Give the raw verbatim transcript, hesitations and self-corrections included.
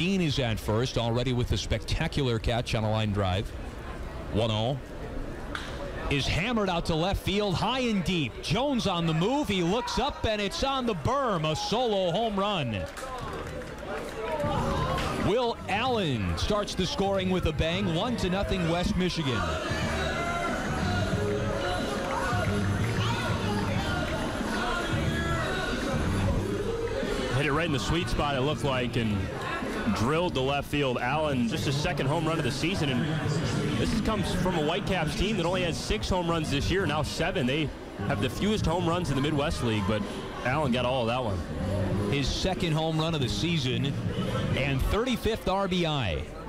Dean is at first, already with a spectacular catch on a line drive. one oh. Is hammered out to left field, high and deep. Jones on the move. He looks up, and it's on the berm. A solo home run. Will Allen starts the scoring with a bang. One to nothing, West Michigan. Hit it right in the sweet spot, it looked like, and drilled to left field. Allen, just his second home run of the season, and this comes from a Whitecaps team that only has six home runs this year, now seven. They have the fewest home runs in the Midwest League, but Allen got all of that one. His second home run of the season and thirty-fifth R B I.